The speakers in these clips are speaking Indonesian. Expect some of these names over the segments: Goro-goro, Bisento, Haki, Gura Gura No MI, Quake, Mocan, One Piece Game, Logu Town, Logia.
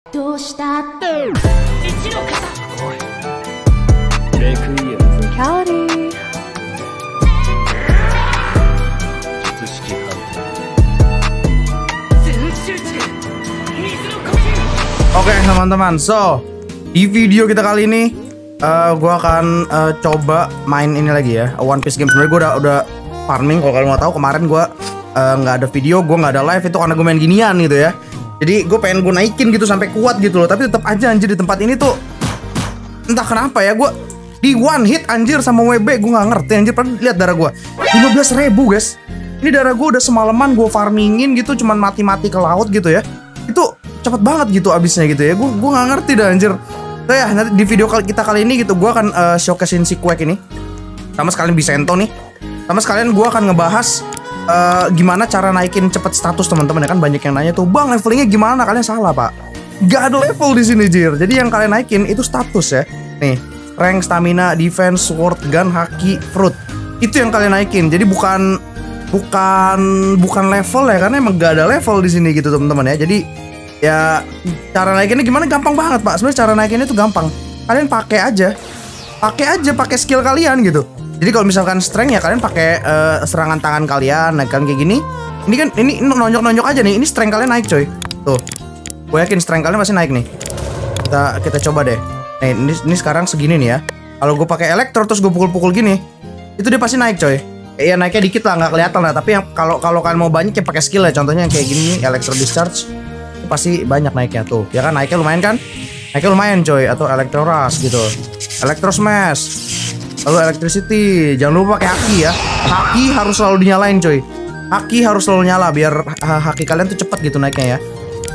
Calorie. Oke teman-teman, so di video kita kali ini gue akan coba main ini lagi ya, One Piece Game. Sebenarnya gue udah farming, kalau kalian mau tahu kemarin gue nggak ada video, gue nggak ada live itu karena gue main ginian gitu ya. Jadi gue pengen gue naikin gitu sampai kuat gitu loh, tapi tetap aja anjir di tempat ini tuh entah kenapa ya, gue di one hit anjir sama WB, gue nggak ngerti anjir. Padahal lihat darah gue 15.000 guys, ini darah gue udah semalaman gue farmingin gitu, cuman mati-mati ke laut gitu ya, itu cepet banget gitu abisnya gitu ya. Gue nggak ngerti dah anjir. Nah ya, nanti di video kita kali ini gitu gue akan showcasein si Quake ini sama sekalian Bisento nih, sama sekalian gue akan ngebahas gimana cara naikin cepet status teman-teman ya. Kan banyak yang nanya tuh, bang levelingnya gimana? Kalian salah pak, gak ada level di sini jir. Jadi yang kalian naikin itu status ya. Nih, rank, stamina, defense, sword, gun, haki, fruit, itu yang kalian naikin. Jadi bukan level ya, karena emang gak ada level di sini gitu teman-teman ya. Jadi ya cara naikinnya gimana? Gampang banget pak. Sebenarnya cara naikinnya itu gampang. Kalian pakai aja pakai skill kalian gitu. Jadi kalau misalkan strength ya kalian pakai serangan tangan kalian, nah kan kayak gini. Ini kan ini nonjok-nonjok aja nih. Ini strength kalian naik coy. Tuh, gue yakin strength kalian masih naik nih. Kita coba deh. Nah ini sekarang segini nih ya. Kalau gue pakai elektro terus gue pukul-pukul gini, itu dia pasti naik coy. Ya naiknya dikit lah, nggak kelihatan lah. Tapi kalau kalian mau banyak ya pakai skill ya. Contohnya yang kayak gini, elektro discharge, itu pasti banyak naiknya tuh. Ya kan naiknya lumayan kan? Naiknya lumayan coy. Atau elektro rush gitu, elektro smash. Lalu electricity, jangan lupa pakai haki ya. Haki harus selalu dinyalain coy. Haki harus selalu nyala biar haki kalian tuh cepet gitu naiknya ya.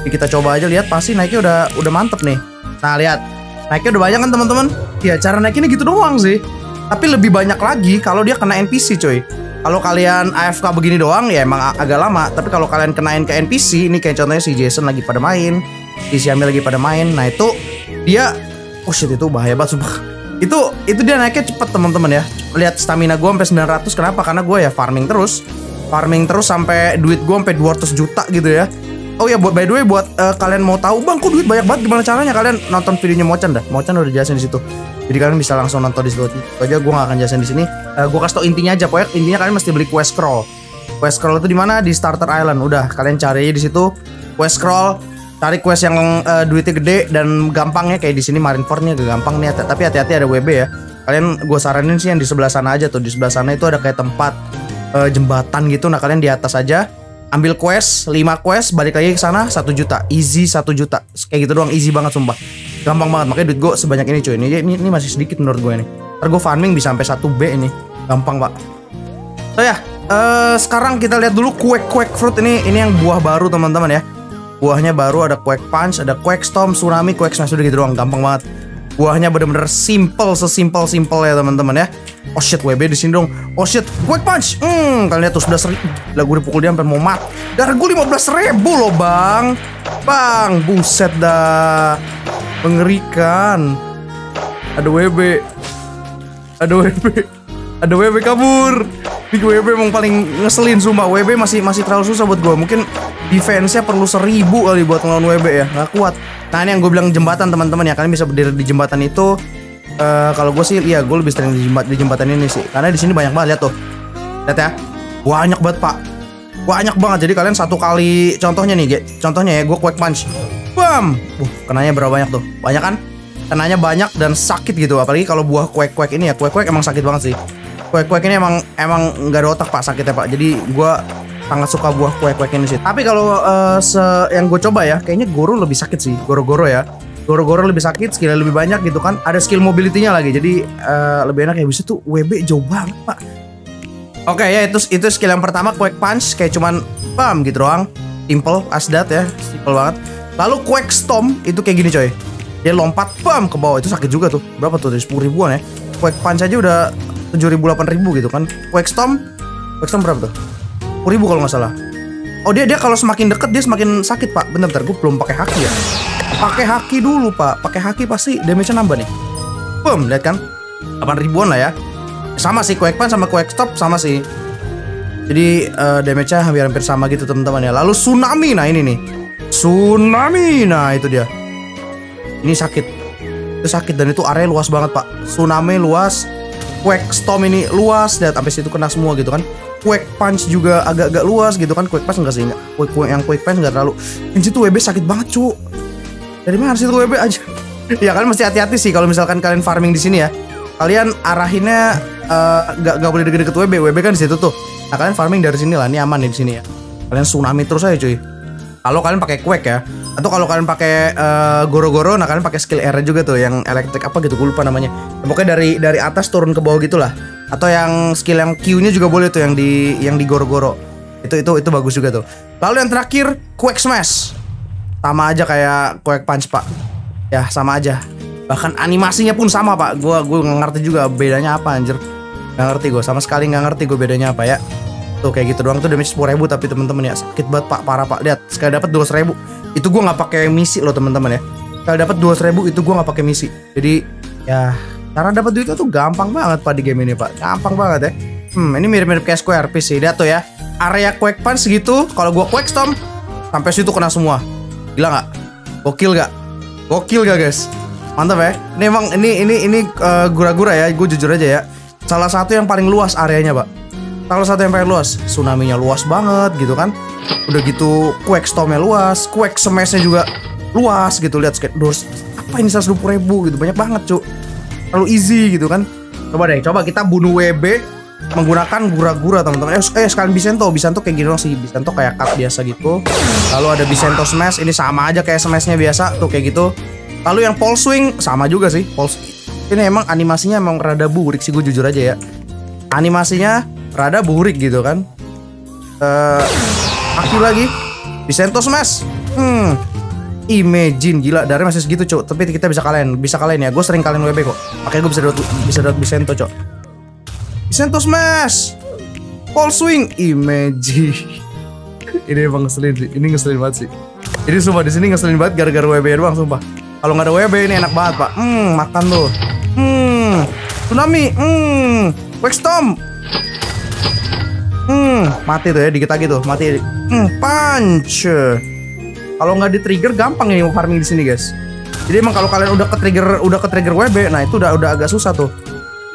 Jadi kita coba aja lihat, pasti naiknya udah mantep nih. Nah lihat, naiknya udah banyak kan teman-teman? Ya cara naikinnya gitu doang sih. Tapi lebih banyak lagi kalau dia kena NPC coy. Kalau kalian AFK begini doang ya emang agak lama. Tapi kalau kalian kenain ke NPC, ini kayak contohnya si Jason lagi pada main, si Syamil lagi pada main. Nah itu dia, oh shit itu bahaya banget sumpah. Itu dia naiknya cepet teman-teman ya. Lihat stamina gue sampai 900. Kenapa? Karena gue ya farming terus sampai duit gue sampai 200 juta gitu ya. Oh ya buat by the way buat kalian mau tahu bang kok duit banyak banget gimana caranya, kalian nonton videonya Mocan dah. Mocan udah jelasin di situ. Jadi kalian bisa langsung nonton di situ aja. Gue nggak akan jelasin di sini. Gue kasih tau intinya aja. Pokoknya intinya kalian mesti beli quest scroll. Quest scroll itu di mana? Di Starter Island. Udah kalian cari aja di situ quest scroll. Cari quest yang duitnya gede dan gampangnya kayak di sini Marineford-nya gampang nih, tapi hati-hati ada WB ya. Kalian gue saranin sih yang di sebelah sana aja tuh. Di sebelah sana itu ada kayak tempat jembatan gitu. Nah, kalian di atas aja ambil quest, 5 quest, balik lagi ke sana 1 juta. Easy 1 juta. Kayak gitu doang, easy banget sumpah. Gampang banget. Makanya duit gue sebanyak ini cuy. Ini masih sedikit menurut gue ini. Ntar gue farming bisa sampai 1B ini. Gampang, Pak. So ya, sekarang kita lihat dulu Quake Fruit ini yang buah baru teman-teman ya. Buahnya baru ada Quake Punch, ada Quake Storm, Tsunami, Quake Smash, udah gitu doang, gampang banget. Buahnya bener-bener simple, sesimpel-simpel ya teman-teman ya. Oh shit, WB di sini dong. Oh shit, Quake Punch. Kalian lihat tuh 11.000. Lah gue dipukul dia sampai mau mat. Darah gue 15.000 loh, Bang. Bang, buset dah. Mengerikan. Ada WB. Ada WB. Ada WB kabur. Big WB emang paling ngeselin sumpah. WB masih terlalu susah buat gue. Mungkin defense-nya perlu 1000 kali buat ngelawan WB ya, nggak kuat. Nah ini yang gue bilang jembatan teman-teman ya, kalian bisa berdiri di jembatan itu. Kalau gue sih, iya gue lebih sering di jembatan ini sih, karena di sini banyak banget. Lihat tuh, lihat ya, banyak banget pak, banyak banget. Jadi kalian satu kali, contohnya ya, gue Quake Punch, bam, kenanya berapa banyak tuh, banyak kan? Kenanya banyak dan sakit gitu, apalagi kalau buah Quake ini ya, Quake emang sakit banget sih. Quake ini emang nggak ada otak pak sakitnya pak. Jadi gue sangat suka buah Quake ini sih. Tapi kalau yang gue coba ya, kayaknya Goro lebih sakit sih. Goro-goro ya, Goro-goro lebih sakit, skillnya lebih banyak gitu kan. Ada skill mobility-nya lagi, jadi lebih enak ya. Bisa tuh WB jauh banget pak. Oke ya, itu skill yang pertama Quake Punch, kayak cuman bam gitu doang. Simple as that ya, simple banget. Lalu Quake Storm itu kayak gini coy. Dia lompat bam ke bawah, itu sakit juga tuh. Berapa tuh? Dari 10.000-an ya. Quake Punch aja udah 7.000-8.000 gitu kan. Quake Storm berapa tuh? 10.000 kalau nggak salah. Oh dia kalau semakin deket dia semakin sakit pak. Bentar gue belum pakai haki ya. Pakai haki dulu pak. Pakai haki pasti damage-nya nambah nih. Boom, lihat kan? 8.000-an lah ya. Sama sih Quake Punch sama Quake Stop sama sih. Jadi damage-nya hampir sama gitu teman-teman ya. Lalu Tsunami, nah ini nih. Tsunami, nah itu dia. Ini sakit. Itu sakit dan itu area luas banget, Pak. Tsunami luas, quake storm ini luas, lihat sampai situ kena semua gitu kan. Quake punch juga agak-agak luas gitu kan. Quake punch enggak sih? Quake punch enggak terlalu. Anjir tuh WB sakit banget, cu. Dari mana sih tuh WB aja? Ya kalian mesti hati-hati sih kalau misalkan kalian farming di sini ya. Kalian arahinnya gak boleh deket-deket WB. WB kan di situ tuh. Nah, kalian farming dari sini lah, ini aman nih di sini ya. Kalian tsunami terus aja, cuy. Kalau kalian pakai quake ya, atau kalau kalian pakai goro-goro, nah kalian pakai skill R juga tuh yang elektrik apa gitu, gue lupa namanya. Ya, pokoknya dari atas turun ke bawah gitulah. Atau yang skill yang Q-nya juga boleh tuh yang di goro-goro. Itu bagus juga tuh. Lalu yang terakhir quake smash. Sama aja kayak quake punch, Pak. Ya, sama aja. Bahkan animasinya pun sama, Pak. Gue nggak ngerti juga bedanya apa, anjir. Nggak ngerti gue, sama sekali nggak ngerti gue bedanya apa ya. Tuh kayak gitu doang tuh damage 10.000 tapi temen-temen ya sakit banget, Pak, parah, Pak. Lihat sekali dapat 200.000 itu gue nggak pakai misi loh temen-temen ya. Sekali dapat 200.000 itu gue nggak pakai misi. Jadi ya cara dapat duit itu gampang banget, Pak, di game ini, Pak, gampang banget ya. Ini mirip-mirip kayak square PC dia tuh ya. Area quake punch segitu, kalau gue quake storm sampai situ kena semua. Gila nggak? Gokil nggak? Gokil gak, guys? Mantap ya. Ini emang ini gura-gura ya. Gue jujur aja ya. Salah satu yang paling luas areanya, Pak. Kalau satu yang paling luas, tsunami-nya luas banget gitu kan. Udah gitu quake storm-nya luas, quake smash-nya juga luas gitu. Lihat skateboard apa ini 120.000 gitu, banyak banget, cu. Terlalu easy gitu kan. Coba deh, coba kita bunuh WB menggunakan gura-gura, teman-teman. Sekalian Bisento, Bisento kayak gini dong sih. Bisento kayak cup biasa gitu. Lalu ada Bisento smash, ini sama aja kayak smash-nya biasa tuh kayak gitu. Lalu yang pole swing sama juga sih. Pole ini emang animasinya emang rada burik sih, gue jujur aja ya. Animasinya rada burik gitu kan. Aku lagi Bisento smash. Imagine, gila, dari masih segitu, cok. Tapi kita bisa kalahin ya. Gue sering kalahin WB kok. Makanya gue bisa dapat Bisento, cok. Bisento smash. Pole swing, imagine. Ini emang ngeselin sih. Ini ngeselin banget sih. Jadi sumpah di sini ngeselin banget gara-gara WB doang, sumpah. Kalau nggak ada WB ini enak banget, Pak. Makan tuh. Tsunami. Quake storm. Mati tuh ya, dikit lagi tuh, mati. Punch. Kalau nggak di trigger gampang ini farming di sini, guys. Jadi emang kalau kalian udah ke trigger WB, nah itu udah agak susah tuh.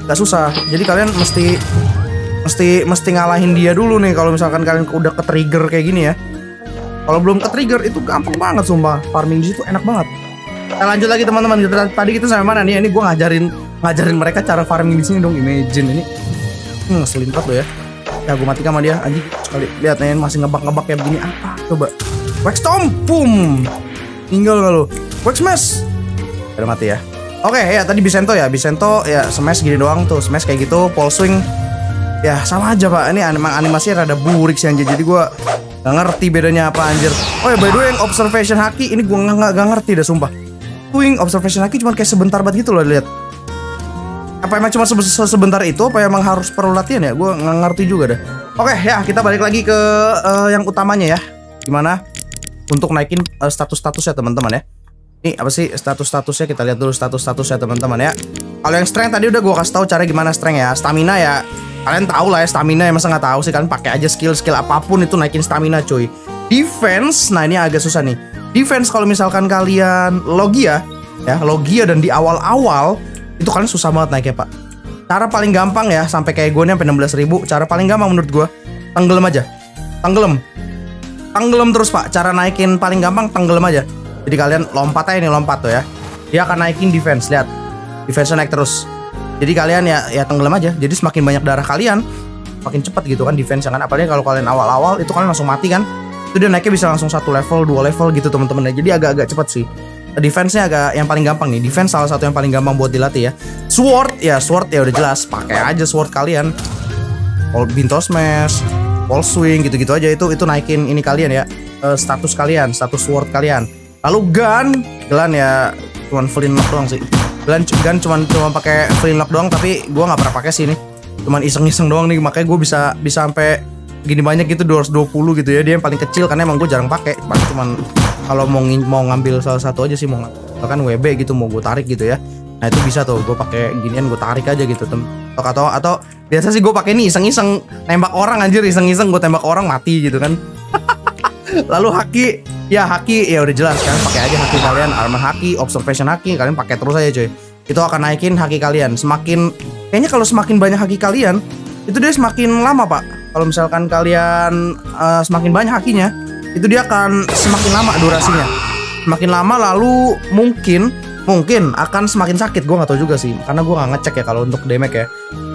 Agak susah. Jadi kalian mesti ngalahin dia dulu nih kalau misalkan kalian udah ke trigger kayak gini ya. Kalau belum ke trigger itu gampang banget, sumpah. Farming di situ enak banget. Nah, lanjut lagi teman-teman. Tadi kita sampai mana nih? Ini gue ngajarin mereka cara farming di sini dong. Imagine ini. Ngeselin banget loh ya. Ya gue mati sama dia, anjing sekali. Lihat nih masih ngebak-ngebak kayak begini apa? Coba. Wax Tom, boom. Tinggal gak lo? Wax Smash. Udah mati ya. Oke, ya tadi Bisento ya smash gini doang tuh, smash kayak gitu, pole swing. Ya sama aja, Pak. Ini emang animasinya rada burik sih anjir. Jadi gue gak ngerti bedanya apa anjir. Oh ya by the way yang observation haki ini gue gak ngerti dah, sumpah. Swing observation haki cuma kayak sebentar banget gitu loh, lihat. Apa emang cuma sebentar itu? Apa emang harus perlu latihan ya? Gue nggak ngerti juga deh. Oke, ya kita balik lagi ke yang utamanya ya. Gimana untuk naikin status ya teman-teman ya? Ini apa sih statusnya? Kita lihat dulu status ya teman-teman ya. Kalau yang strength tadi udah gue kasih tahu cara gimana strength ya. Stamina ya kalian tahu lah ya, stamina ya masa nggak tahu sih, kalian pakai aja skill apapun itu naikin stamina, cuy. Defense, nah ini agak susah nih. Defense kalau misalkan kalian logia ya, logia dan di awal-awal itu kalian susah banget naiknya, Pak. Cara paling gampang ya, sampai kayak gue nih sampai 16.000. Cara paling gampang menurut gue, tenggelam aja. Tenggelam terus, Pak. Cara naikin paling gampang tenggelam aja. Jadi kalian lompat aja nih, lompat tuh ya. Dia akan naikin defense, lihat. Defense naik terus. Jadi kalian ya tenggelam aja. Jadi semakin banyak darah kalian, makin cepat gitu kan defense kan. Apalagi kalau kalian awal-awal itu kalian langsung mati kan. Itu dia naiknya bisa langsung 1 level, 2 level gitu teman-teman ya. Jadi agak-agak cepat sih. Defense-nya agak yang paling gampang nih. Defense salah satu yang paling gampang buat dilatih ya. Sword ya udah jelas, pakai aja sword kalian. Binto smash, wall swing gitu-gitu aja itu naikin ini kalian ya, status kalian, status sword kalian. Lalu gun ya cuman flintlock doang sih. Gun cuma pakai flintlock doang, tapi gua nggak pernah pakai sih ini. Cuman iseng-iseng doang nih, makanya gue bisa sampai gini banyak gitu, 220 gitu ya. Dia yang paling kecil karena emang gue jarang pakai, cuman kalau mau ngambil salah satu aja sih, mau kan WB gitu, mau gue tarik gitu ya. Nah itu bisa tuh, gue pakai ginian gue tarik aja gitu tem. Atau biasa sih gue pakai ini iseng-iseng nembak orang, anjir, iseng-iseng gue tembak orang mati gitu kan. Lalu haki Ya haki, ya udah jelas kan, pakai aja haki kalian, armor haki, observation haki, kalian pakai terus aja cuy. Itu akan naikin haki kalian. Semakin kayaknya kalau semakin banyak haki kalian, itu dia semakin lama, Pak. Kalau misalkan kalian semakin banyak hakinya, itu dia akan semakin lama durasinya. Semakin lama lalu mungkin akan semakin sakit. Gue nggak tahu juga sih, karena gue nggak ngecek ya kalau untuk damage ya.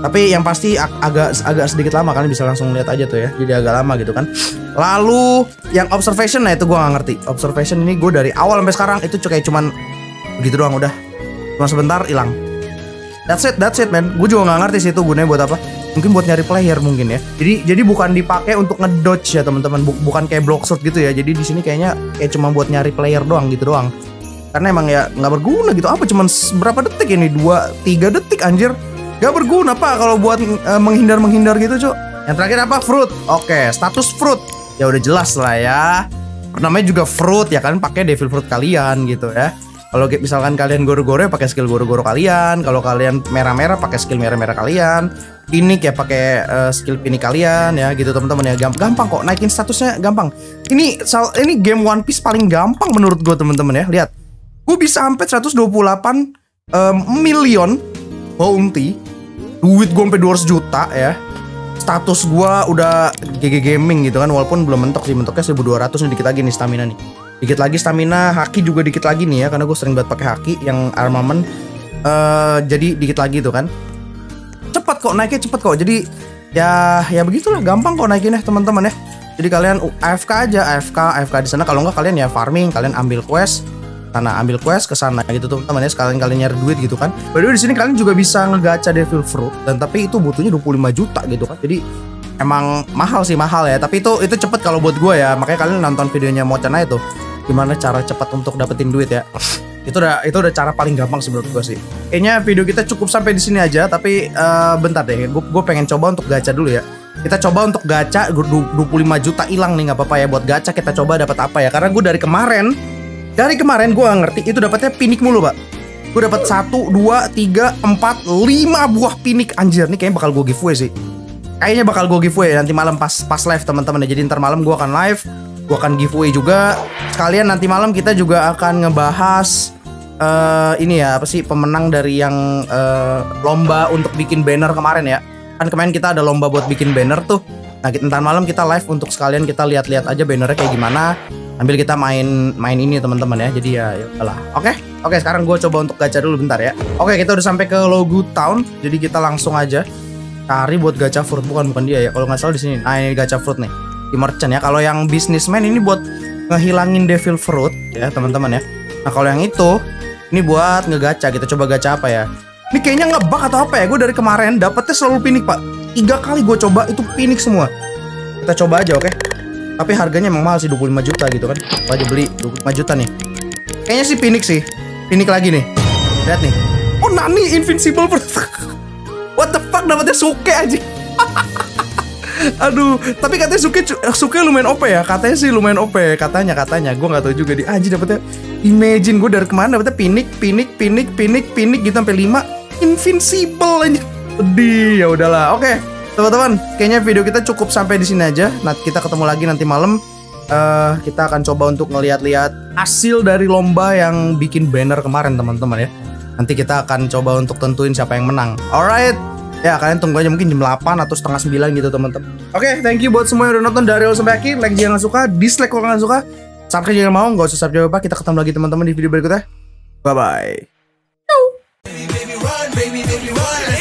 Tapi yang pasti agak sedikit lama, kalian bisa langsung lihat aja tuh ya. Jadi agak lama gitu kan. Lalu yang observation, nah itu gue nggak ngerti. Observation ini gue dari awal sampai sekarang itu kayak cuman begitu doang udah. Cuma sebentar hilang. That's it man. Gue juga nggak ngerti sih itu gunanya buat apa. Mungkin buat nyari player mungkin ya. Jadi bukan dipakai untuk ngedodge ya teman-teman. Bukan kayak block shot gitu ya. Jadi di sini kayaknya kayak cuma buat nyari player doang gitu doang. Karena emang ya nggak berguna gitu. Apa cuman berapa detik ini? 2-3 detik anjir. Gak berguna Pak kalau buat menghindar gitu cuy. Yang terakhir apa? Fruit. Oke, status fruit. Ya udah jelas lah ya. Namanya juga fruit ya kan, pakai devil fruit kalian gitu ya. Kalau misalkan kalian goro-goro ya pakai skill goro-goro kalian, kalau kalian merah-merah pakai skill merah-merah kalian, pinik ya pakai skill pinik kalian ya gitu teman-teman ya. Gampang kok naikin statusnya, gampang. Ini game One Piece paling gampang menurut gue teman-teman ya. Lihat. Gue bisa sampai 128 million bounty. Duit gue sampai 200 juta ya. Status gue udah GG gaming gitu kan, walaupun belum mentok sih, mentoknya 1200 nih, dikit lagi nih stamina nih. Dikit lagi stamina, haki juga dikit lagi nih ya, karena gue sering banget pakai haki yang armament. Jadi dikit lagi tuh kan. Cepat kok naiknya, cepat kok. Jadi ya begitulah, gampang kok naikinnya teman-teman ya. Jadi kalian AFK aja, AFK di sana. Kalau nggak kalian ya farming, kalian ambil quest. Karena ambil quest ke sana gitu teman-teman ya, sekalian kalian nyari duit gitu kan. By the way, di sini kalian juga bisa ngegacha devil fruit dan tapi itu butuhnya 25 juta gitu kan. Jadi emang mahal ya, tapi itu cepet kalau buat gue ya. Makanya kalian nonton videonya Mocan aja tuh, gimana cara cepat untuk dapetin duit ya. Itu udah cara paling gampang menurut gue sih. Kayaknya video kita cukup sampai di sini aja, tapi bentar deh, gue pengen coba untuk gacha dulu ya. Kita coba untuk gacha 25 juta hilang nih, nggak apa-apa ya. Buat gacha kita coba dapat apa ya, karena gue dari kemarin gue nggak ngerti itu dapatnya pinik mulu Pak. Gue dapat 1, 2, 3, 4, 5 buah pinik anjir. Nih kayaknya bakal gue giveaway sih. Kayaknya bakal gue giveaway nanti malam pas live teman-teman ya. Jadi ntar malam gue akan live, gue akan giveaway juga. Sekalian nanti malam kita juga akan ngebahas ini ya, apa sih, pemenang dari yang lomba untuk bikin banner kemarin ya. Kan kemarin kita ada lomba buat bikin banner tuh. Nah ntar malam kita live untuk sekalian kita lihat-lihat aja bannernya kayak gimana. Ambil kita main ini teman-teman ya. Jadi ya lah. Oke, sekarang gue coba untuk gacha dulu bentar ya. Oke, kita udah sampai ke Logu Town. Jadi kita langsung aja cari buat gacha fruit, bukan dia ya kalau nggak salah di sini. Nah ini gacha fruit nih di merchant ya. Kalau yang businessman ini buat ngehilangin devil fruit ya teman-teman ya. Nah kalau yang itu ini buat ngegacha. Kita coba gacha apa ya? Ini kayaknya ngebug atau apa ya? Gue dari kemarin dapetnya selalu pinik Pak. 3 kali gue coba itu pinik semua. Kita coba aja oke. Tapi harganya emang mahal sih, 25 juta gitu kan. Coba aja beli 25 juta nih. Kayaknya sih pinik sih. Pinik lagi nih. Lihat nih. Oh nani invincible what the fuck, dapetnya suke aja. Aduh, tapi katanya suke lumayan OP ya. Katanya sih lumayan OP, katanya. Gue nggak tahu juga di anjir dapetnya. Imagine gue dari kemana dapetnya pinik gitu sampai 5 invincible aja. Pedih, ya udahlah. Oke, teman-teman, kayaknya video kita cukup sampai di sini aja. Nah, kita ketemu lagi nanti malam. Kita akan coba untuk ngelihat-lihat hasil dari lomba yang bikin banner kemarin, teman-teman ya. Nanti kita akan coba untuk tentuin siapa yang menang. Alright. Ya kalian tunggu aja mungkin jam 8 atau setengah 9 gitu teman-teman. Oke, thank you buat semua yang udah nonton dari awal sampai akhir. Like jangan suka, dislike kalau nggak suka, subscribe jangan mau, nggak usah subscribe apa. Kita ketemu lagi teman-teman di video berikutnya. Bye bye.